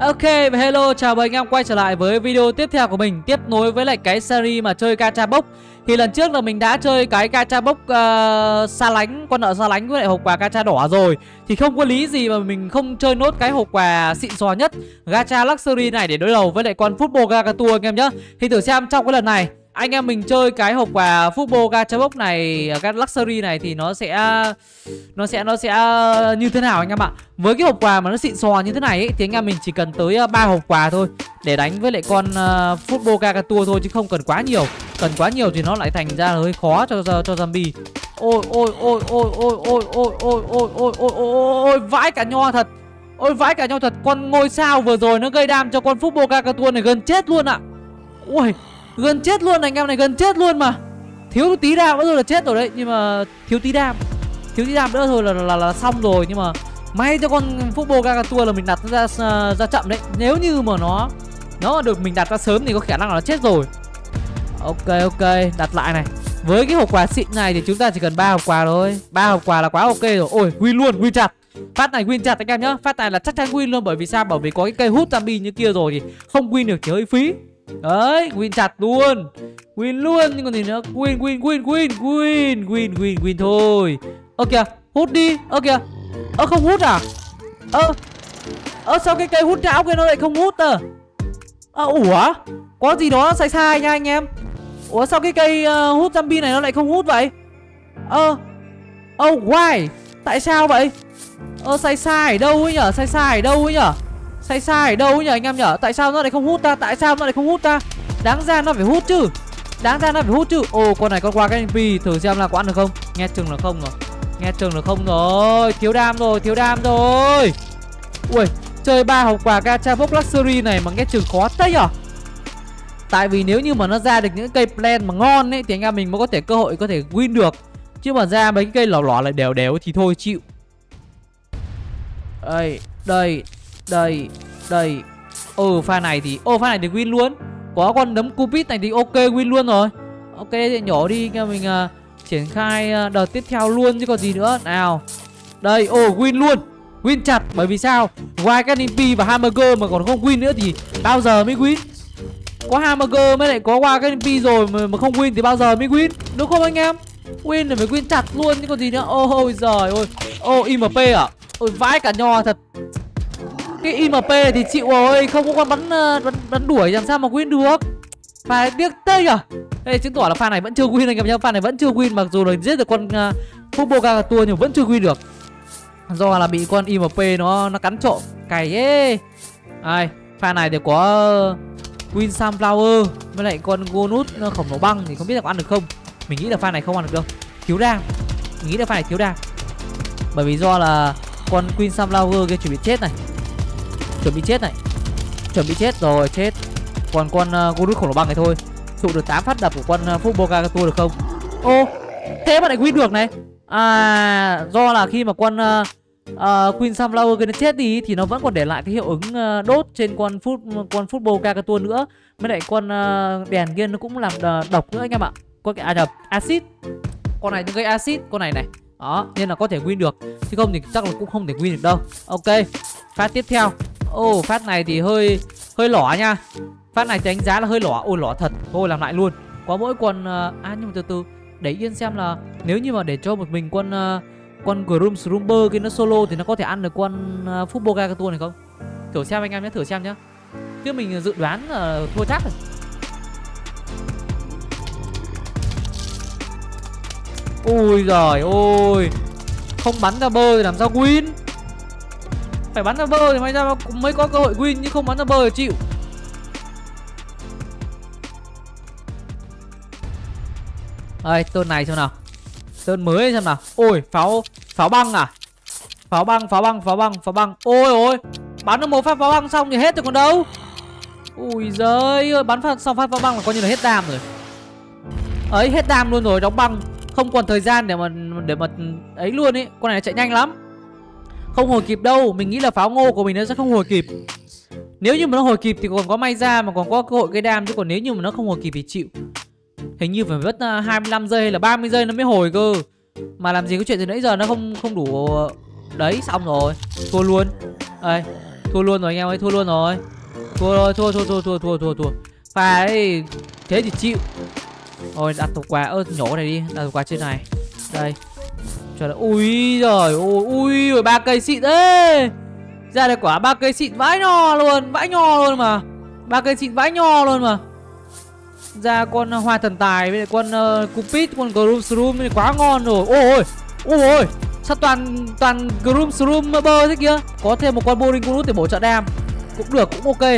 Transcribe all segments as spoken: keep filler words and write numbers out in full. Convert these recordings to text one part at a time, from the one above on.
Ok, hello, chào mừng anh em quay trở lại với video tiếp theo của mình. Tiếp nối với lại cái series mà chơi Gacha Box. Thì lần trước là mình đã chơi cái Gacha Box uh, xa lánh, con nợ xa lánh với lại hộp quà Gacha đỏ rồi. Thì không có lý gì mà mình không chơi nốt cái hộp quà xịn xò nhất Gacha Luxury này để đối đầu với lại con Football Gargantuar anh em nhé. Thì thử xem trong cái lần này anh em mình chơi cái hộp quà Football Gacha Box này, cái Luxury này thì nó sẽ nó sẽ nó sẽ như thế nào anh em ạ. Với cái hộp quà mà nó xịn xò như thế này ấy, thì anh em mình chỉ cần tới ba hộp quà thôi để đánh với lại con uh, Football Gargantuar thôi, chứ không cần quá nhiều. Cần quá nhiều thì nó lại thành ra hơi khó cho cho, cho zombie. Ôi ôi ôi ôi ôi ôi ôi ôi ôi ôi ôi ôi vãi cả nho thật. Ôi vãi cả nho thật, con ngôi sao vừa rồi nó gây đam cho con Football Gargantuar này gần chết luôn ạ. Ui, gần chết luôn này, anh em này gần chết luôn mà. Thiếu tí đam nữa rồi là chết rồi đấy, nhưng mà thiếu tí đam. Thiếu tí đam nữa thôi là, là là xong rồi, nhưng mà may cho con Football Gargantuar là mình đặt nó ra ra chậm đấy. Nếu như mà nó nó được mình đặt ra sớm thì có khả năng là nó chết rồi. Ok ok, đặt lại này. Với cái hộp quà xịn này thì chúng ta chỉ cần ba hộp quà thôi. Ba hộp quà là quá ok rồi. Ôi, win luôn, win chặt. Phát này win chặt anh em nhá. Phát này là chắc chắn win luôn, bởi vì sao? Bởi vì có cái cây hút zombie như kia rồi thì không win được thì hơi phí. Đấy, win chặt luôn. Win luôn, nhưng còn gì nữa. Win win win win win win win win thôi. Ơ kìa, hút đi. Ơ kìa. Ơ không hút à? Ơ. Ơ sao cái cây hút não kia nó lại không hút à? Ờ ủa, có gì đó sai sai nha anh em. Ủa sao cái cây uh, hút zombie này nó lại không hút vậy? Ơ. Ơ why? Tại sao vậy? Ơ sai sai ở đâu ấy nhở? Sai sai ở đâu ấy nhở? Sai sai ở đâu nhỉ anh em nhở? Tại sao nó lại không hút ta? Tại sao nó lại không hút ta? Đáng ra nó phải hút chứ. Đáng ra nó phải hút chứ. Ồ, con này con qua cái en pê thử xem là có ăn được không. Nghe chừng là không rồi. Nghe chừng là không rồi. Thiếu đam rồi, thiếu đam rồi. Ui, chơi ba hộp quà Gacha Box Luxury này mà nghe chừng khó thế nhở. Tại vì nếu như mà nó ra được những cây plan mà ngon ấy thì anh em mình mới có thể cơ hội có thể win được. Chứ mà ra mấy cái cây lỏ lỏ lại đều đều thì thôi chịu. Đây, đây. Đây, đây. Ừ, pha này thì... Ô, pha này thì win luôn. Có con đấm Cupid này thì ok, win luôn rồi. Ok, thì nhỏ đi. Nghe mình uh, triển khai uh, đợt tiếp theo luôn chứ còn gì nữa. Nào. Đây, ô, oh, win luôn. Win chặt, bởi vì sao? Ngoài các en pê và Hamburger mà còn không win nữa thì bao giờ mới win? Có Hamburger mới lại có qua các en pê rồi mà, mà không win thì bao giờ mới win? Đúng không anh em? Win là phải win chặt luôn chứ còn gì nữa. Ô, ôi giời ơi. Ô, em pê à? Ôi, vãi cả nho thật. Cái em pê thì chịu rồi, không có con bắn, bắn bắn đuổi làm sao mà win được. Phải tiếc tê à. Đây chứng tỏ là pha này vẫn chưa win anh em nhá. Pha này vẫn chưa win, mặc dù là giết được con uh, Football Gargantuar nhưng vẫn chưa win được. Do là bị con em pê nó nó cắn trộm. Cày ê. Ai, pha này thì có uh, Win Sunflower với lại con Gonut khổng lồ băng thì không biết là có ăn được không. Mình nghĩ là pha này không ăn được đâu. Thiếu đam. Mình nghĩ là pha này thiếu đam. Bởi vì do là con Queen Sunflower kia chuẩn bị chết này. Chuẩn bị chết này. Chuẩn bị chết rồi, chết. Còn con uh, Gorut khổng lồ băng này thôi. Trụ được tám phát đập của con uh, Football Gargantuar được không? Ô, thế mà lại win được này. À, do là khi mà con uh, uh, Queen Sunflower kia nó chết đi thì nó vẫn còn để lại cái hiệu ứng uh, đốt trên con foot, con Football Gargantuar nữa. Mới lại con uh, đèn kia nó cũng làm độc nữa anh em ạ. Có cái à, đập acid. Con này nó gây acid, con này này. Đó, nên là có thể win được. Chứ không thì chắc là cũng không thể win được đâu. Ok, phát tiếp theo. Ô, oh, phát này thì hơi hơi lỏ nha. Phát này thì đánh giá là hơi lỏ. Ôi lỏ thật. Thôi làm lại luôn. Có mỗi con uh, à nhưng mà từ từ để yên xem là nếu như mà để cho một mình con uh, con Grum Shroomer kia nó solo thì nó có thể ăn được con uh, Football Gargantuar này không? Thử xem anh em nhé, thử xem nhá. Chứ mình dự đoán uh, thua chắc rồi. Ôi giời ôi. Không bắn ra bơ thì làm sao win? Phải bắn ra bơ thì may ra mới có cơ hội win, nhưng không bắn ra bơ thì chịu. Đây, tên này xem nào. Tên mới xem nào. Ôi, pháo pháo băng à? Pháo băng, pháo băng, pháo băng, pháo băng. Ôi ôi, bắn được một phát pháo băng xong thì hết rồi còn đâu. Ui giời ơi, bắn phát xong phát pháo băng là coi như là hết đam rồi. Ấy, hết đam luôn rồi, đóng băng, không còn thời gian để mà để mà ấy luôn ấy. Con này chạy nhanh lắm. Không hồi kịp đâu, mình nghĩ là pháo ngô của mình nó sẽ không hồi kịp. Nếu như mà nó hồi kịp thì còn có may ra mà còn có cơ hội gây đam, chứ còn nếu như mà nó không hồi kịp thì chịu. Hình như phải mất hai mươi lăm giây hay là ba mươi giây nó mới hồi cơ. Mà làm gì có chuyện từ nãy giờ nó không không đủ. Đấy, xong rồi, thua luôn. Đây, Thua luôn rồi anh em ơi, thua luôn rồi. Thua rồi, thua thua thua thua thua thua thua. Pha ấy thế thì chịu. Rồi đặt tục quà, ơ nhổ này đi, đặt tục quà trên này. Đây. Trời ơi, ui giời, ôi ui rồi ba cây xịn đấy. Ra đây quả ba cây xịn vãi nho luôn, vãi nho luôn mà. Ba cây xịn vãi nho luôn mà. Ra con hoa thần tài với con uh, Cupid, con Groom Shroom quá ngon rồi. Ôi ôi. Ôi ôi. Sao toàn toàn Groom Shroom bơ thế kia. Có thêm một con Boring Guru để bổ trợ đam. Cũng được, cũng ok.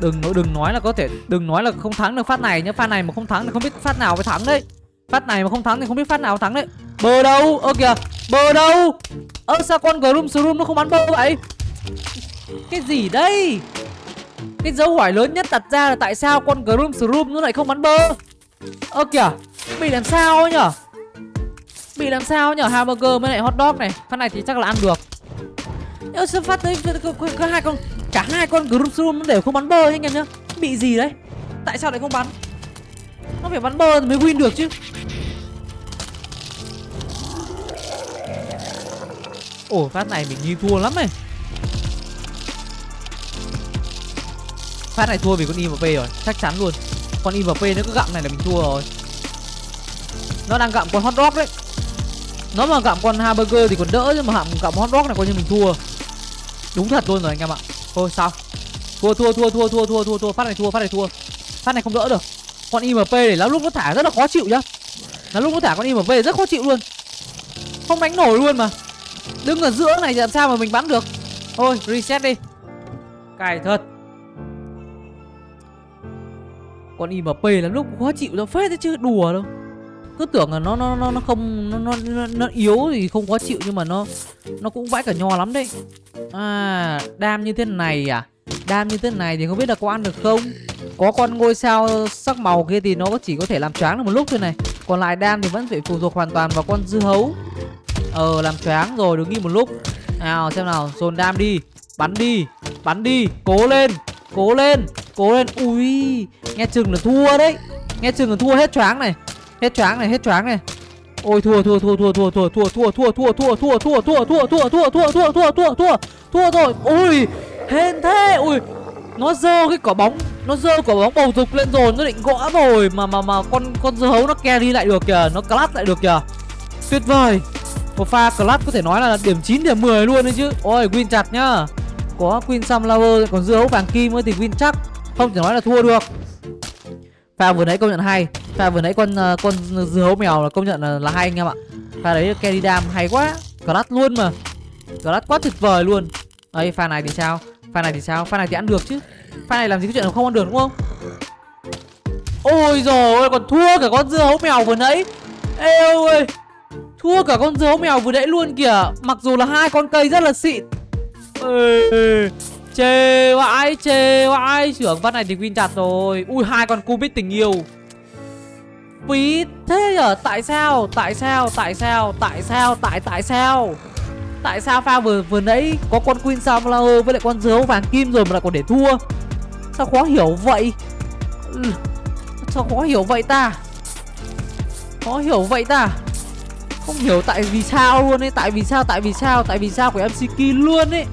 Đừng đừng nói là có thể, đừng nói là không thắng được phát này nhá. Phát này mà không thắng thì không biết phát nào mới thắng đấy. Phát này mà không thắng thì không biết phát nào thắng đấy. Bơ đâu? Ơ kìa, bơ đâu? Ơ sao con Groom Shroom nó không bắn bơ vậy? Cái gì đây? Cái dấu hỏi lớn nhất đặt ra là tại sao con Groom Shroom nó lại không bắn bơ? Ơ kìa, bị làm sao ấy nhở? Bị làm sao nhở? Hamburger với lại hot dog này, phát này thì chắc là ăn được. Ơ sao phát đấy có hai con, cả hai con Groom Shroom nó đều không bắn bơ anh em nhá. Bị gì đấy? Tại sao lại không bắn? Nó phải bắn bơ thì mới win được chứ. Ồ, phát này mình nghi thua lắm này. Phát này thua vì con i em pê rồi, chắc chắn luôn. Con i em pê nó cứ gặm này là mình thua rồi. Nó đang gặm con hot dog đấy. Nó mà gặm con hamburger thì còn đỡ, chứ mà gặm gặm hot dog này coi như mình thua. Đúng thật luôn rồi anh em ạ. Thôi sao? Thua thua thua thua thua thua thua thua, phát này thua, phát này thua. Phát này không đỡ được. Con i em pê này lắm lúc nó thả rất là khó chịu nhá. Lắm lúc nó thả con i em pê này rất khó chịu luôn. Không đánh nổi luôn mà. Đứng ở giữa này làm sao mà mình bắn được. Thôi reset đi. Cày thật. Con i em pê lắm lúc khó chịu ra phết đấy chứ, đùa đâu. Cứ tưởng là nó nó nó nó không nó nó, nó, nó yếu thì không khó chịu, nhưng mà nó nó cũng vãi cả nho lắm đấy. À, đam như thế này à? Đam như thế này thì không biết là có ăn được không. Có con ngôi sao sắc màu kia thì nó chỉ có thể làm choáng được một lúc thôi này. Còn lại đam thì vẫn phải phụ thuộc hoàn toàn vào con dư hấu. Ờ, làm choáng rồi đứng im một lúc. Nào xem nào, dồn đam đi, bắn đi, bắn đi, cố lên, cố lên, cố lên. Ui, nghe chừng là thua đấy. Nghe chừng là thua hết choáng này. Hết choáng này, hết choáng này. Ôi thua thua thua thua thua thua thua thua thua thua thua thua thua thua thua thua thua thua thua thua thua thua thua rồi. Ui, hên thế. Ui, nó giơ cái quả bóng, nó giơ quả bóng bầu dục lên rồi, nó định gõ rồi mà mà mà con con dưa hấu nó carry lại được kìa, nó clutch lại được kìa. Tuyệt vời. Một pha clutch có thể nói là điểm chín điểm mười luôn đấy chứ. Ôi, win chặt nhá. Có Queen Sunflower còn dưa hấu vàng kim ấy thì win chắc, không thể nói là thua được. Pha vừa nãy công nhận hay. Pha vừa nãy con con dưa hấu mèo là công nhận là, là hay anh em ạ. Pha đấy carry dam hay quá, clutch luôn mà. Clutch quá tuyệt vời luôn. Ấy, pha này thì sao? Pha này thì sao? Pha này thì ăn được chứ. Pha này làm gì có chuyện không ăn được đúng không? Ôi giời ơi, còn thua cả con dưa hấu mèo vừa nãy. Ê ơi, thua cả con dưa hấu mèo vừa nãy luôn kìa. Mặc dù là hai con cây rất là xịn. Ê, chê vãi, chê vãi. Trưởng phát này thì win chặt rồi. Ui, hai con Cupid tình yêu. Phí thế nhở? Tại sao? Tại sao? Tại sao? Tại sao? Tại tại sao? Tại sao pha vừa vừa nãy có con Queen Sunflower với lại con dưa hấu vàng kim rồi mà lại còn để thua? Sao khó hiểu vậy? Sao khó hiểu vậy ta? Khó hiểu vậy ta? Không hiểu tại vì sao luôn ấy. Tại vì sao? Tại vì sao? Tại vì sao của em xê ca luôn ấy.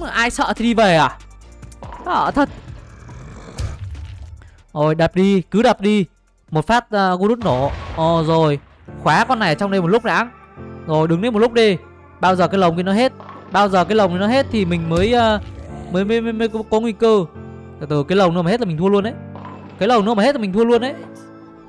Mà ai sợ thì đi về à? Sợ thật. Rồi đập đi, cứ đập đi. Một phát uh, gu đút nổ. Ồ rồi, khóa con này trong đây một lúc đã. Rồi đứng đấy một lúc đi. Bao giờ cái lồng kia nó hết, bao giờ cái lồng nó hết thì mình mới, uh, mới, mới, mới mới có nguy cơ. Từ từ cái lồng nó mà hết là mình thua luôn đấy. Cái lồng nó mà hết là mình thua luôn đấy.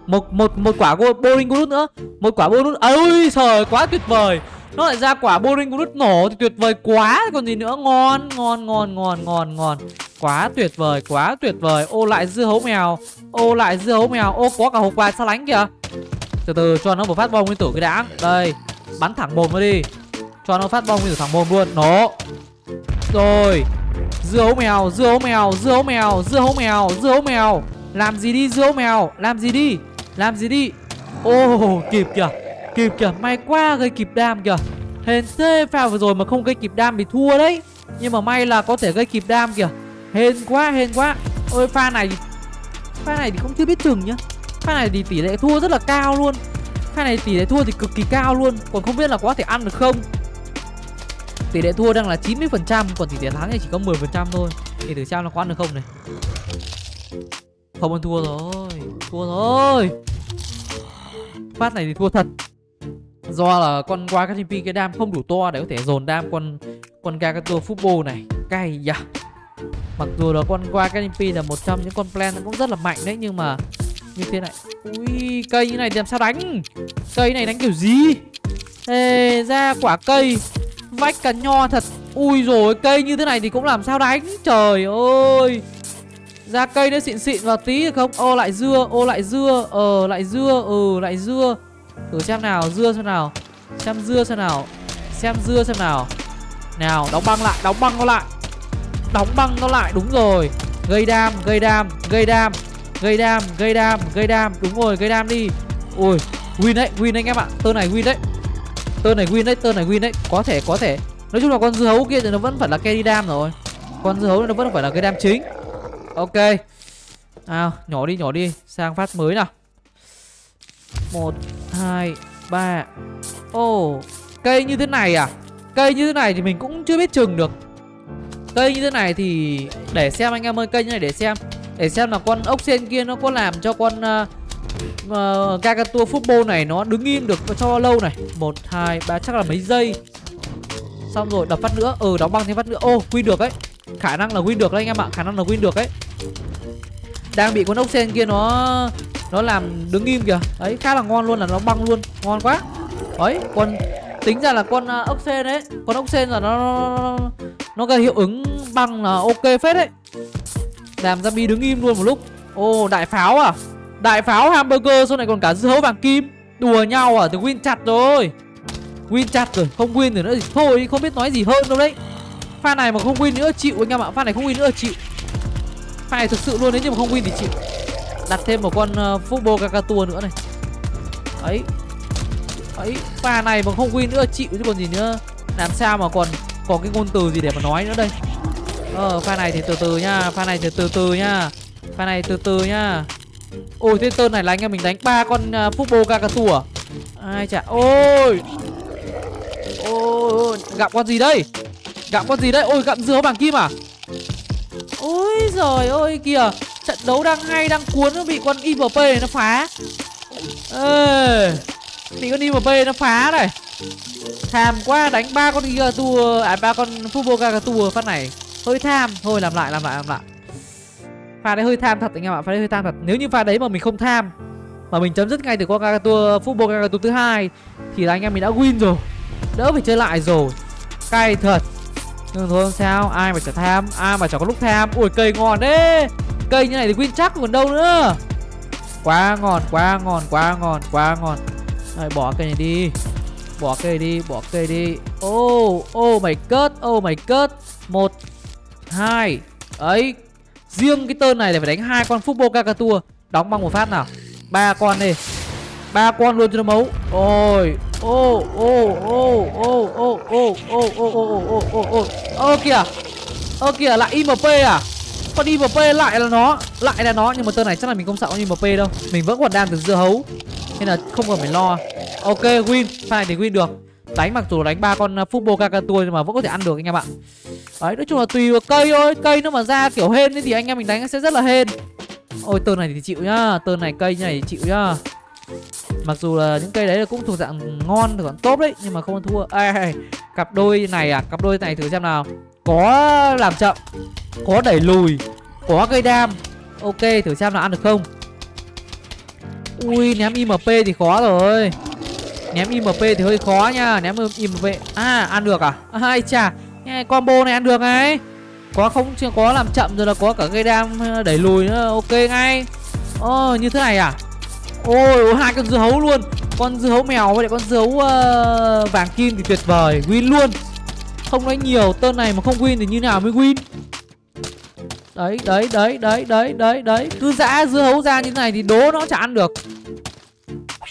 Một một một quả Boring Guru nữa. Một quả Boring Guru. À, ôi trời, quá tuyệt vời. Nó lại ra quả Boring Guru nổ thì tuyệt vời quá còn gì nữa. Ngon, ngon, ngon, ngon, ngon, ngon. Quá tuyệt vời, quá tuyệt vời. Ô lại dưa hấu mèo. Ô lại dưa hấu mèo. Ô có cả hộp quà xa lánh kìa. Từ từ cho nó một phát bom nguyên tử cái đã. Đây, bắn thẳng mồm nó đi. Cho nó phát bom nguyên tử thẳng mồm luôn. Nổ. Rồi. Dưa hấu mèo, dưa hấu mèo, dưa hấu mèo, dưa hấu mèo, dưa hấu mèo. Làm gì đi dưa hấu mèo, làm gì đi. Làm gì đi. Ô oh, kịp kìa. Kịp kìa, may quá gây kịp đam kìa. Hên thế, pha vừa rồi mà không gây kịp đam thì thua đấy. Nhưng mà may là có thể gây kịp đam kìa. Hên quá, hên quá. Ôi pha này, pha này thì cũng chưa biết chừng nhá. Pha này thì tỷ lệ thua rất là cao luôn. Pha này tỷ lệ thua thì cực kỳ cao luôn, còn không biết là có thể ăn được không. Tỷ lệ thua đang là chín mươi phần trăm, còn tỷ lệ thắng thì chỉ có mười phần trăm thôi. Thì thử xem nó có ăn được không này. Không, ăn thua rồi. Thua rồi. Phát này thì thua thật. Do là con Gargantuar cái đam không đủ to để có thể dồn đam con con Gargantuar Football này. Cay dạ. Mặc dù đó con Gargantuar là một trong những con plan cũng rất là mạnh đấy, nhưng mà như thế này. Ui, cây như này thì làm sao đánh? Cây này đánh kiểu gì? Ê, ra quả cây vách cả nho thật. Ui rồi, cây như thế này thì cũng làm sao đánh? Trời ơi. Ra cây nó xịn xịn vào tí được không? Ô lại dưa, ô lại dưa, ờ lại dưa, ờ lại dưa. Thử xem nào, dưa xem nào. Xem dưa xem nào. Xem dưa xem nào. Nào, đóng băng lại, đóng băng nó lại. Đóng băng nó lại, đúng rồi. Gây đam, gây đam, gây đam. Gây đam, gây đam, gây đam. Đúng rồi, gây đam đi. Ui, win đấy, win anh em ạ. Tơ này win đấy. Tơ này win đấy, tơ này win đấy. Có thể, có thể. Nói chung là con dưa hấu kia thì nó vẫn phải là carry đam rồi. Con dưa hấu này nó vẫn phải là cái đam chính. Ok. Nào, nhỏ đi, nhỏ đi. Sang phát mới nào. Một, hai, ba. Ồ, oh, cây như thế này à? Cây như thế này thì mình cũng chưa biết chừng được. Cây như thế này thì để xem anh em ơi, cây như này để xem. Để xem là con ốc sen kia nó có làm cho con uh, uh, Gargantuar Football này nó đứng im được cho bao lâu này. Một, hai, ba, chắc là mấy giây. Xong rồi, đập phát nữa. Ừ, đóng băng thêm phát nữa. Ô, oh, win được đấy. Khả năng là win được đấy anh em ạ. Khả năng là win được đấy. Đang bị con ốc sen kia nó Nó làm đứng im kìa. Đấy, khá là ngon luôn, là nó băng luôn. Ngon quá. Đấy, con tính ra là con uh, ốc sen đấy. Con ốc sen là nó Nó, nó gây hiệu ứng băng là ok phết đấy. Làm zombie đứng im luôn một lúc. Ô, oh, đại pháo à? Đại pháo hamburger, sau này còn cả dưa hấu vàng kim. Đùa nhau à? Thì win chặt rồi. Win chặt rồi, không win thì nữa thì thôi, không biết nói gì hơn đâu đấy. Pha này mà không win nữa chịu anh em ạ. Pha này không win nữa chịu. Pha này thực sự luôn đấy, nhưng mà không win thì chịu. Đặt thêm một con uh, Football Gargantuar nữa này. Ấy. Ấy, pha này mà không win nữa chịu chứ còn gì nữa. Làm sao mà còn có cái ngôn từ gì để mà nói nữa đây. Ờ, pha này thì từ từ nha, pha này thì từ từ nha. Pha này từ từ nha. Ôi, thế tơn này là anh em mình đánh ba con uh, Football Gargantuar. Ai chả. Ôi. Ôi, gặm con gì đây? Gặm con gì đấy? Ôi, gặm dưa bằng kim à? Ôi giời ơi kìa. Trận đấu đang hay, đang cuốn, nó bị con i vê pê này nó phá. Ê, bị con i vê pê này nó phá này. Tham quá, đánh ba con Gargantuar, à ba con Football Gargantuar phát này. Hơi tham, thôi làm lại, làm lại, làm lại. Pha đấy hơi tham thật anh em ạ, pha đấy hơi tham thật. Nếu như pha đấy mà mình không tham mà mình chấm dứt ngay từ con Gargantuar Football Gargantuar thứ hai thì là anh em mình đã win rồi. Đỡ phải chơi lại rồi. Cay thật. Nhưng thôi không sao, ai mà chả tham, ai mà chả có lúc tham. Ui, cây ngon đấy. Cây như này thì win chắc còn đâu nữa. Quá ngon, quá ngon, quá ngon, quá ngon. Rồi, bỏ cây này đi. Bỏ cây đi, bỏ cây đi. Oh, oh my god, oh my god. Một, hai. Ấy, riêng cái tơn này là phải đánh hai con Football Gargantuar. Đóng băng một phát nào. Ba con đi. Ba con luôn cho nó máu. Ôi. Ô ô ô ô ô ô ô ô ô ô ô. Ơ kìa. Ơ kìa, lại i em pê à? Con i em pê lại là nó, lại là nó, nhưng mà tên này chắc là mình không sợ con i em pê đâu. Mình vẫn còn đam từ dưa hấu nên là không cần phải lo. Ok, win, pha này thì win được. Đánh mặc dù đánh ba con Football Gargantuar nhưng mà vẫn có thể ăn được anh em ạ. Đấy, nói chung là tùy vào cây thôi, cây nó mà ra kiểu hên thì anh em mình đánh sẽ rất là hên. Ôi, tên này thì chịu nhá, tên này cây như này thì chịu nhá. Mặc dù là những cây đấy là cũng thuộc dạng ngon, thuộc dạng tốt đấy, nhưng mà không ăn thua. Ê, cặp đôi này à, cặp đôi này thử xem nào. Có làm chậm, có đẩy lùi, có gây đam. Ok, thử xem là ăn được không. Ui, ném i em pê thì khó rồi. Ném i em pê thì hơi khó nha, ném i em pê. À, ăn được à? Ai chà, combo này ăn được ấy. Có không, chưa có làm chậm rồi là có cả gây đam, đẩy lùi nữa, ok ngay. Ồ, như thế này à? Ôi, hai con dưa hấu luôn. Con dưa hấu mèo với lại con dưa hấu uh, vàng kim thì tuyệt vời. Win luôn. Không nói nhiều, tên này mà không win thì như nào mới win. Đấy, đấy, đấy, đấy, đấy, đấy, đấy. Cứ dã dưa hấu ra như thế này thì đố nó chả ăn được.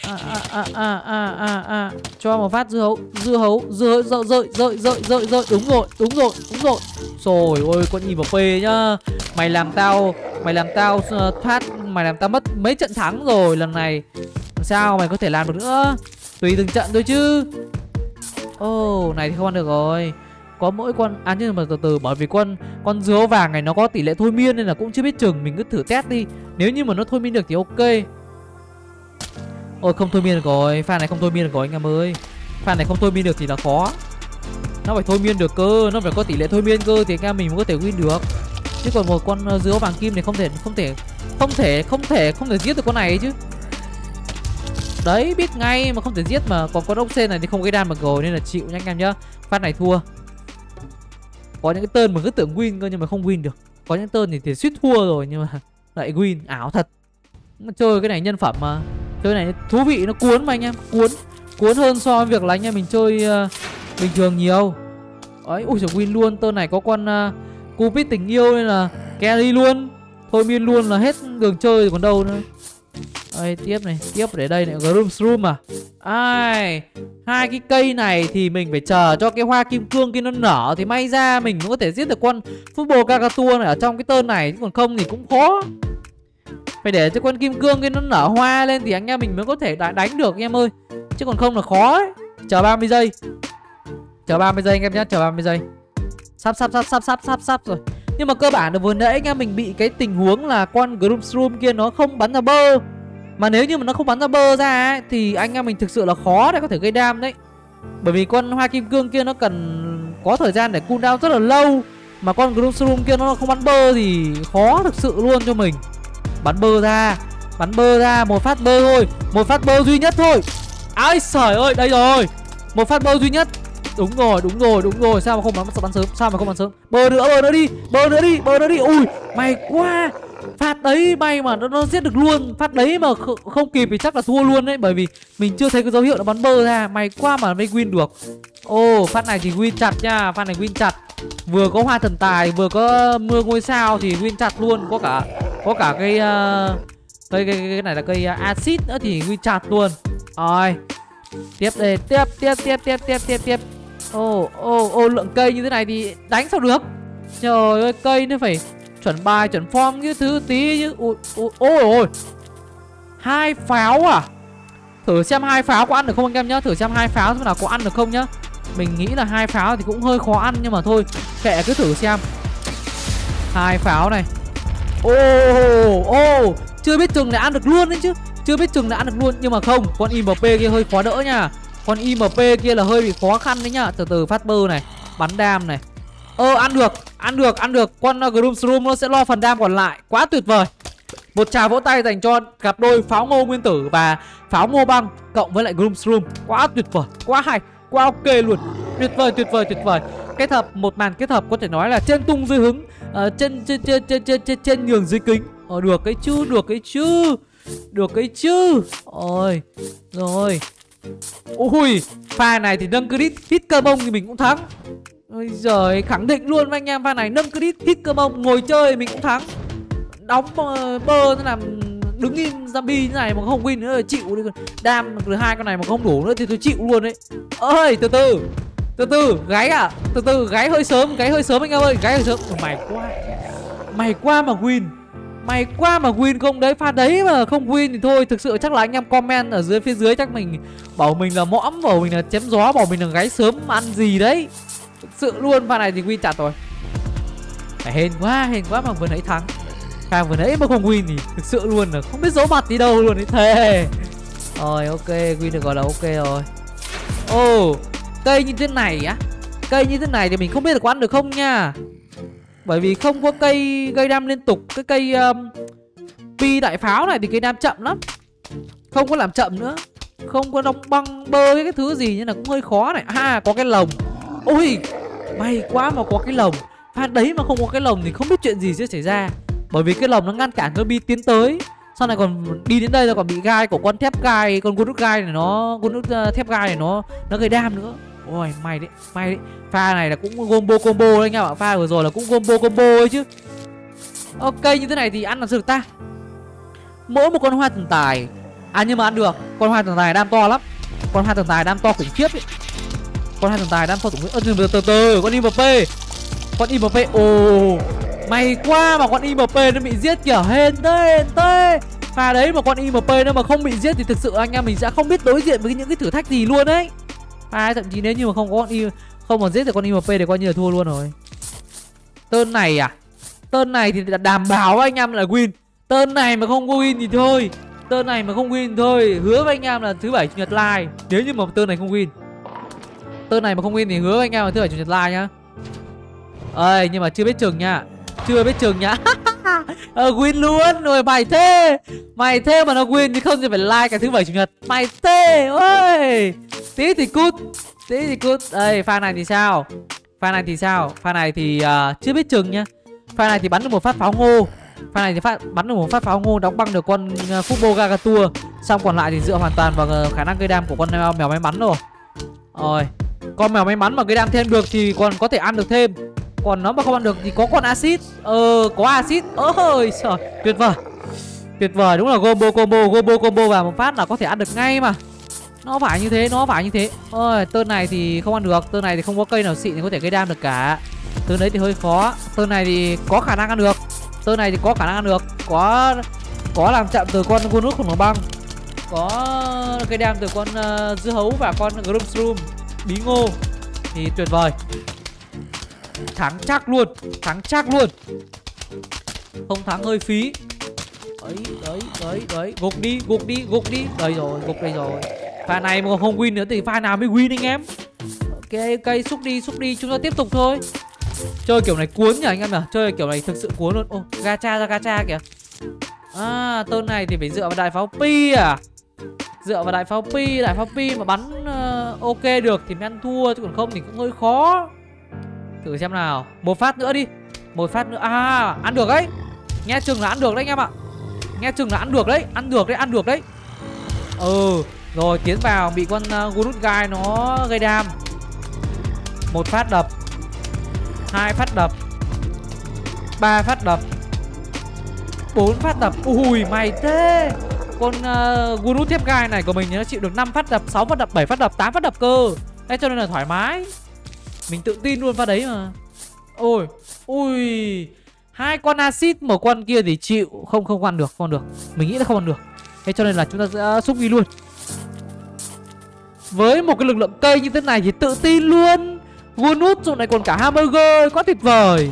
À, à, à, à, à, à. Cho một phát dưa hấu. Dưa hấu, dưa hấu, rơi, rơi, rơi, rơi, rơi. Đúng rồi, đúng rồi, đúng rồi. Trời ơi, con nhìn vào phê nhá. Mày làm tao, mày làm tao uh, thoát. Mày làm tao mất mấy trận thắng rồi. Lần này Làm sao mày có thể làm được nữa? Tùy từng trận thôi chứ. Ồ, oh, này thì không ăn được rồi. Có mỗi con ăn à, nhưng mà từ từ, bởi vì con con dứa vàng này nó có tỷ lệ thôi miên nên là cũng chưa biết chừng, mình cứ thử test đi. Nếu như mà nó thôi miên được thì ok. Ôi không thôi miên được rồi, pha này không thôi miên được rồi anh em ơi. Pha này không thôi miên được thì là khó. Nó phải thôi miên được cơ, nó phải có tỷ lệ thôi miên cơ thì anh em mình mới có thể win được. Chứ còn một con dứa vàng kim này không thể không thể không thể không thể không thể giết được con này chứ. Đấy, biết ngay mà không thể giết mà. Còn con ốc sen này thì không gây đam được rồi nên là chịu nha anh em nhá. Phát này thua. Có những cái tên mà cứ tưởng win cơ nhưng mà không win được. Có những tên thì, thì suýt thua rồi nhưng mà lại win, ảo thật. Chơi cái này nhân phẩm mà. Chơi này thú vị, nó cuốn mà anh em, cuốn. Cuốn hơn so với việc là anh em mình chơi uh, bình thường nhiều. Ấy, ui giời, win luôn. Tên này có con uh, Cupid tình yêu nên là carry luôn. Thôi miên luôn là hết đường chơi còn đâu nữa. Ê, tiếp này, tiếp để đây này, Groom Shroom à. Ai, hai cái cây này thì mình phải chờ cho cái hoa kim cương kia nó nở thì may ra mình cũng có thể giết được con Football Gargantuar này ở trong cái tơn này, chứ còn không thì cũng khó. Phải để cho con kim cương kia nó nở hoa lên thì anh em mình mới có thể đánh được anh em ơi. Chứ còn không là khó ấy. Chờ ba mươi giây. Chờ ba mươi giây anh em nhé, chờ ba mươi giây. Sắp sắp sắp sắp sắp sắp sắp rồi. Nhưng mà cơ bản là vừa nãy anh em mình bị cái tình huống là con Groom Shroom kia nó không bắn ra bơ. Mà nếu như mà nó không bắn ra bơ ra ấy, thì anh em mình thực sự là khó để có thể gây đam đấy. Bởi vì con hoa kim cương kia nó cần có thời gian để cooldown rất là lâu. Mà con Groom Shroom kia nó không bắn bơ thì khó thực sự luôn cho mình. Bắn bơ ra, bắn bơ ra, một phát bơ thôi. Một phát bơ duy nhất thôi. Ái trời ơi, đây rồi. Một phát bơ duy nhất. Đúng rồi, đúng rồi, đúng rồi. Sao mà không bắn, bắn sớm, sao mà không bắn sớm. Bơ nữa, bơ nữa đi, bơ nữa đi, bơ nữa đi. Ui, may quá. Phát đấy may mà nó, nó giết được luôn. Phát đấy mà không kịp thì chắc là thua luôn đấy. Bởi vì mình chưa thấy cái dấu hiệu nó bắn bơ ra. May quá mà mới win được. Ô, oh, phát này thì win chặt nha. Phát này win chặt. Vừa có hoa thần tài, vừa có mưa ngôi sao thì win chặt luôn. Có cả có cả cây uh, cây, cây, cây này là cây uh, acid nữa thì win chặt luôn. Rồi. Tiếp đây, tiếp tiếp tiếp tiếp tiếp tiếp tiếp. Ô ô ô lượng cây như thế này thì đánh sao được. Trời ơi, cây nó phải chuẩn bài, chuẩn form cái thứ tí chứ. Ôi ôi ôi, hai pháo à. Thử xem hai pháo có ăn được không anh em nhá. Thử xem hai pháo xem nào có ăn được không nhá. Mình nghĩ là hai pháo thì cũng hơi khó ăn nhưng mà thôi, kệ, cứ thử xem. Hai pháo này. Ô ô, chưa biết chừng lại ăn được luôn đấy chứ. Chưa biết chừng đã ăn được luôn. Nhưng mà không, con i em pê kia hơi khó đỡ nha. Con i em pê kia là hơi bị khó khăn đấy nhá. Từ từ phát bơ này, bắn đam này. Ờ, ăn được, ăn được, ăn được. Con Groom Shroom nó sẽ lo phần đam còn lại. Quá tuyệt vời. Một tràng vỗ tay dành cho cặp đôi pháo ngô nguyên tử và pháo ngô băng cộng với lại Groom Shroom. Quá tuyệt vời, quá hay, quá ok luôn. Tuyệt vời, tuyệt vời, tuyệt vời. Kết hợp, một màn kết hợp có thể nói là trên tung dưới hứng, uh, trên, trên, trên, trên, trên, trên, trên nhường dưới kính. Ờ, được cái chứ, được cái chứ. Được cái chứ. Ôi, rồi. Ui, pha này thì nâng crit hit cơ bông thì mình cũng thắng. Ôi giời, khẳng định luôn với anh em, pha này nâng crit hit cơ bông, ngồi chơi mình cũng thắng. Đóng uh, bơ nó làm đứng im zombie như này mà không win nữa chịu đi. Đam từ hai con này mà không đủ nữa thì tôi chịu luôn đấy. Ơi, từ từ. Từ từ, gáy à? Từ từ, gáy hơi sớm, gáy hơi sớm anh em ơi, gáy hơi sớm. Mày quá. Mày quá mà win. Mày quá mà win không đấy, pha đấy mà không win thì thôi. Thực sự chắc là anh em comment ở dưới phía dưới chắc mình bảo mình là mõm, bảo mình là chém gió, bảo mình là gáy sớm ăn gì đấy. Thực sự luôn, pha này thì win chặt rồi. Phải hên quá, hên quá mà vừa nãy thắng. Càng vừa nãy mà không win thì thực sự luôn là không biết giấu mặt đi đâu luôn ấy thế. Rồi ok, win được gọi là ok rồi. Ồ, oh, cây như thế này á. Cây như thế này thì mình không biết là có ăn được không nha. Bởi vì không có cây gây đam liên tục. Cái cây um, pi đại pháo này thì cây đam chậm lắm. Không có làm chậm nữa. Không có đóng băng bơ cái thứ gì nên là cũng hơi khó này. À, có cái lồng. Ôi, may quá mà có cái lồng. Pha đấy mà không có cái lồng thì không biết chuyện gì sẽ xảy ra. Bởi vì cái lồng nó ngăn cản con bi tiến tới. Sau này còn đi đến đây là còn bị gai của con thép gai. Con con nút gai này nó Con nút uh, thép gai này nó nó gây đam nữa. Ôi, may đấy, may đấy. Pha này là cũng combo combo đấy anh em ạ. Pha vừa rồi là cũng combo combo ấy chứ. Ok, như thế này thì ăn làm sao được ta. Mỗi một con hoa thần tài. À, nhưng mà ăn được. Con hoa thần tài đam to lắm. Con hoa thần tài đam to khủng khiếp ấy. Con hoa thần tài đam to khủng khiếp. Ơ, từ từ, con i em pê. Con i em pê, ồ, may quá mà con i em pê nó bị giết kiểu hên tê, hên tê. Và đấy, mà con i em pê nó mà không bị giết thì thực sự anh em mình sẽ không biết đối diện với những cái thử thách gì luôn đấy. À, thậm chí nếu như mà không có con i em pê, không còn giết được con i em pê thì coi như là thua luôn rồi. Tơn này à? Tơn này thì đảm bảo anh em là win. Tơn này mà không có win thì thôi. Tơn này mà không win thì thôi. Hứa với anh em là thứ bảy chủ nhật live. Nếu như mà tơn này không win, tơn này mà không win thì hứa với anh em là thứ bảy chủ nhật live nhá. Ơi, nhưng mà chưa biết chừng nha. Chưa biết chừng nhá. Ờ, win luôn rồi, mày thế. Mày thế mà nó win thì không thì phải like cả thứ bảy chủ nhật. Mày thế ơi. Tí thì cút, tí thì cút. Ê, pha này thì sao? Pha này thì sao? Pha này thì uh, chưa biết chừng nhá. Pha này thì bắn được một phát pháo ngô. Pha này thì phát bắn được một phát pháo ngô, đóng băng được con uh, Football Gargantuar. Xong còn lại thì dựa hoàn toàn vào uh, khả năng gây đam của con uh, mèo may mắn rồi. Rồi, con mèo may mắn mà gây đam thêm được thì còn có thể ăn được thêm. Còn nó mà không ăn được thì có con acid. Ờ, có acid. Ôi trời, tuyệt vời. Tuyệt vời, đúng là combo combo, combo combo vào một phát là có thể ăn được ngay mà. Nó phải như thế, nó phải như thế. Ôi, tơn này thì không ăn được, tơn này thì không có cây nào xịn thì có thể gây đam được cả. Tơn đấy thì hơi khó, tơn này thì có khả năng ăn được. Tơn này thì có khả năng ăn được, có có làm chạm từ con Gunus của nó băng. Có cây đam từ con uh, dưa hấu và con Grumstrum bí ngô thì tuyệt vời. Thắng chắc luôn, thắng chắc luôn. Không thắng hơi phí. Đấy, đấy, đấy, đấy, gục đi, gục đi, gục đi. Đây rồi, gục đây rồi. Pha này mà không win nữa thì pha nào mới win anh em. Ok, ok, xúc đi, xúc đi, chúng ta tiếp tục thôi. Chơi kiểu này cuốn nhỉ anh em nhỉ? Chơi kiểu này thực sự cuốn luôn. Ô, oh, gacha ra gacha kìa. À, tơn này thì phải dựa vào đại pháo pi à. Dựa vào đại pháo pi, đại pháo pi mà bắn uh, ok được thì mới ăn thua, chứ còn không thì cũng hơi khó. Thử xem nào, một phát nữa đi. Một phát nữa, à, ăn được đấy. Nghe chừng là ăn được đấy anh em ạ. Nghe chừng là ăn được đấy, ăn được đấy, ăn được đấy. Ừ, rồi tiến vào bị con uh, Gunus Guy nó gây đam. Một phát đập, hai phát đập, ba phát đập, bốn phát đập. Ui mày thế. Con uh, Gunus Thép Guy này của mình nó chịu được năm phát đập, sáu phát đập, bảy phát đập, tám phát đập cơ. Đấy cho nên là thoải mái. Mình tự tin luôn pha đấy mà. Ôi, ui. Hai con acid mà con kia thì chịu. Không, không ăn được, không ăn được. Mình nghĩ là không ăn được. Thế cho nên là chúng ta sẽ xúc đi luôn. Với một cái lực lượng cây như thế này thì tự tin luôn. Gunus rồi này còn cả hamburger. Quá tuyệt vời.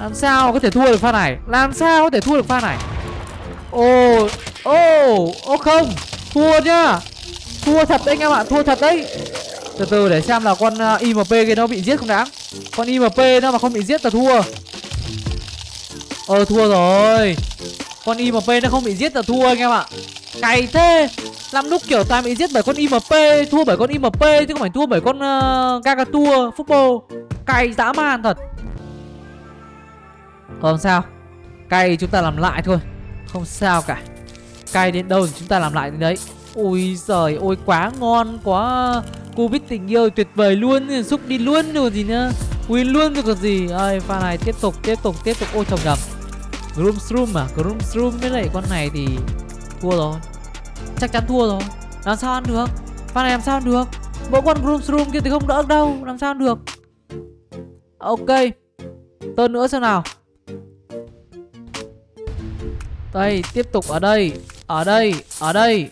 Làm sao có thể thua được pha này. Làm sao có thể thua được pha này. Ồ, ồ, ồ không. Thua nhá. Thua thật đấy anh em ạ, thua thật đấy. Từ từ để xem là con uh, i em pê kia nó bị giết không đáng. Con i em pê nó mà không bị giết là thua. Ờ thua rồi. Con i em pê nó không bị giết là thua anh em ạ. Cày thế. Làm lúc kiểu ta bị giết bởi con i em pê, thua bởi con i em pê chứ không phải thua bởi con uh, Gargantuar Football. Cày dã man thật. Ờ không sao. Cày chúng ta làm lại thôi. Không sao cả. Cày đến đâu thì chúng ta làm lại đến đấy. Ui giời ôi quá ngon. Quá Covid tình yêu tuyệt vời luôn. Xúc đi luôn rồi gì nữa. Win luôn rồi còn gì. Ơi pha này tiếp tục tiếp tục tiếp tục. Ôi chồng đập Grumstrum à. Grumstrum với lại con này thì thua rồi. Chắc chắn thua rồi. Làm sao ăn được. Pha này làm sao ăn được. Mỗi con Grumstrum kia thì không đỡ đâu. Làm sao ăn được. Ok. Tơn nữa xem nào. Đây tiếp tục ở đây. Ở đây. Ở đây.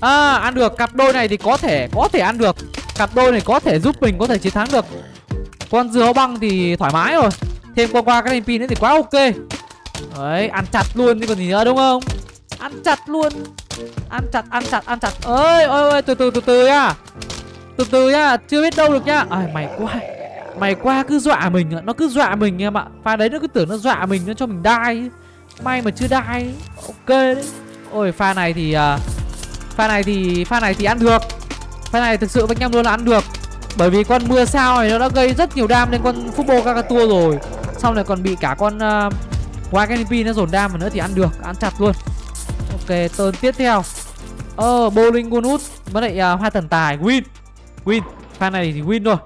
À ăn được. Cặp đôi này thì có thể có thể ăn được. Cặp đôi này có thể giúp mình có thể chiến thắng được. Con dưa hấu băng thì thoải mái rồi. Thêm qua qua cái pin nữa thì quá ok. Đấy ăn chặt luôn chứ còn gì nữa đúng không. Ăn chặt luôn. Ăn chặt ăn chặt ăn chặt. Ơi ơi ơi từ từ từ từ nha. Từ từ nha. Chưa biết đâu được nha. Ai mày quá. Mày quá cứ dọa mình. Nó cứ dọa mình em ạ. Pha đấy nó cứ tưởng nó dọa mình. Nó cho mình die. May mà chưa die. Ok đấy. Ôi pha này thì uh, pha này thì pha này thì ăn được. Pha này thực sự anh em luôn là ăn được. Bởi vì con mưa sao này nó đã gây rất nhiều đam lên con Football Gargantuar rồi. Xong này còn bị cả con uh, Wagenpi nó dồn đam mà nữa thì ăn được. Ăn chặt luôn. Ok tơn tiếp theo. Ờ oh, bowling Gunus với lại uh, hoa thần tài. Win. Win. Pha này thì win rồi.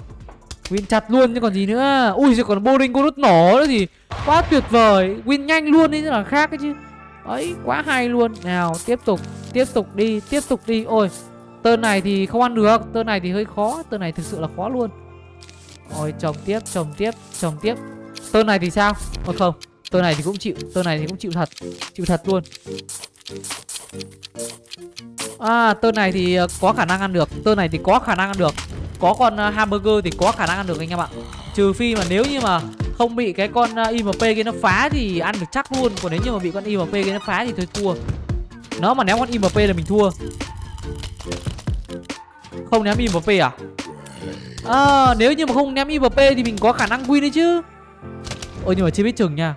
Win chặt luôn chứ còn gì nữa. Ui rồi còn bowling Gunus nổ nữa thì quá tuyệt vời. Win nhanh luôn đấy là khác ấy chứ. Ấy quá hay luôn. Nào tiếp tục. Tiếp tục đi, tiếp tục đi. Ôi, tơn này thì không ăn được. Tơn này thì hơi khó, tơn này thực sự là khó luôn. Ôi, trồng tiếp, trồng tiếp, trồng tiếp. Tơn này thì sao? Ôi không, Tôi này thì cũng chịu, tôi này thì cũng chịu thật, chịu thật luôn. À, tơ này thì có khả năng ăn được, tơ này thì có khả năng ăn được. Có con hamburger thì có khả năng ăn được anh em ạ. Trừ phi mà nếu như mà không bị cái con i em pê kia nó phá thì ăn được chắc luôn. Còn nếu như mà bị con i em pê kia nó phá thì thôi thua. Nó mà ném con i em pê là mình thua. Không ném i em pê à? À, nếu như mà không ném i em pê thì mình có khả năng win đấy chứ. Ôi nhưng mà chưa biết chừng nha.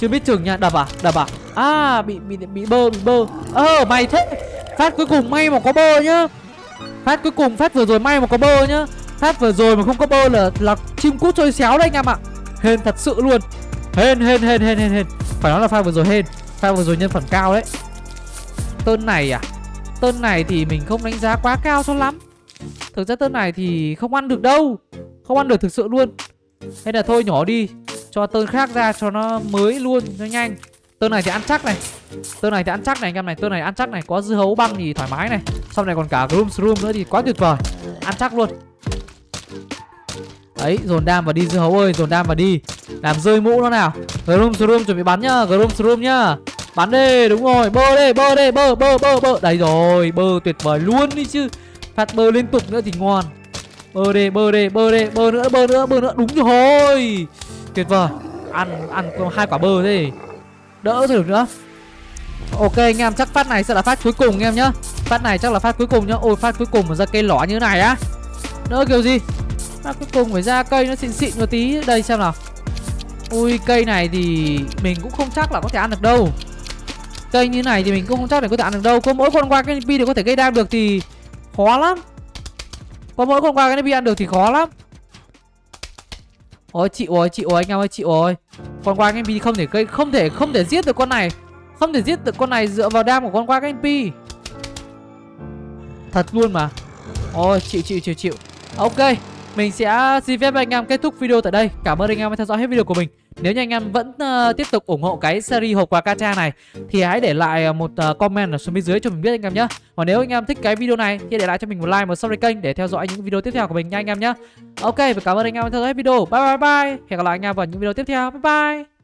Chưa biết chừng nha, đập à? Đập à? À, bị bị bị bơ, bị bơ. Ờ, à, mày thế. Phát cuối cùng may mà có bơ nhá. Phát cuối cùng, phát vừa rồi may mà có bơ nhá. Phát vừa rồi mà không có bơ là là chim cút trôi xéo đấy anh em ạ. Hên thật sự luôn. Hên hên hên hên hên hên. Phải nói là pha vừa rồi hên. Pha vừa rồi nhân phẩm cao đấy. Tơn này à? Tơn này thì mình không đánh giá quá cao cho lắm. Thực ra tơn này thì không ăn được đâu. Không ăn được thực sự luôn. Hay là thôi nhỏ đi, cho tơn khác ra cho nó mới luôn cho nhanh. Tơn này thì ăn chắc này. Tơn này thì ăn chắc này anh em này. Tơn này ăn chắc này, có dưa hấu băng thì thoải mái này. Sau này còn cả groom shroom nữa thì quá tuyệt vời. Ăn chắc luôn. Đấy, dồn đam và đi dưa hấu ơi, dồn đam và đi. Làm rơi mũ nó nào. Groom shroom chuẩn bị bắn nhá, groom shroom nhá. Bắn đi, đúng rồi. Bơ đi, bơ đi, bơ bơ bơ bơ. Đấy rồi, bơ tuyệt vời luôn đi chứ. Phát bơ liên tục nữa thì ngon. Bơ đi, bơ đi, bơ đi, bơ nữa, bơ nữa, bơ nữa. Đúng rồi. Tuyệt vời. Ăn ăn hai quả bơ thế. Đỡ rồi được nữa. Ok anh em, chắc phát này sẽ là phát cuối cùng anh em nhá. Phát này chắc là phát cuối cùng nhá. Ôi phát cuối cùng mà ra cây lỏ như thế này á. Đỡ kiểu gì. Phát cuối cùng phải ra cây nó xịn xịn một tí. Đây xem nào. Ui cây này thì mình cũng không chắc là có thể ăn được đâu. Cây như này thì mình cũng không chắc là có thể ăn được đâu. Có mỗi con qua cái pi để có thể gây đam được thì khó lắm. Có mỗi con qua cái pi ăn được thì khó lắm. Ôi chịu ơi, chịu ơi anh em ơi, chịu ơi. Con qua cái em pê không thể cây, không thể không thể giết được con này. Không thể giết được con này dựa vào đam của con qua cái em pê. Thật luôn mà. Ôi chịu chịu chịu chịu. Ok, mình sẽ xin phép anh em kết thúc video tại đây. Cảm ơn anh em đã theo dõi hết video của mình. Nếu như anh em vẫn uh, tiếp tục ủng hộ cái series hộp quà Gacha này thì hãy để lại một uh, comment ở xuống bên dưới cho mình biết anh em nhé. Và nếu anh em thích cái video này thì để lại cho mình một like, một subscribe kênh để theo dõi những video tiếp theo của mình nha anh em nhé. Ok, và cảm ơn anh em đã theo dõi video. Bye bye bye. Hẹn gặp lại anh em vào những video tiếp theo. Bye bye.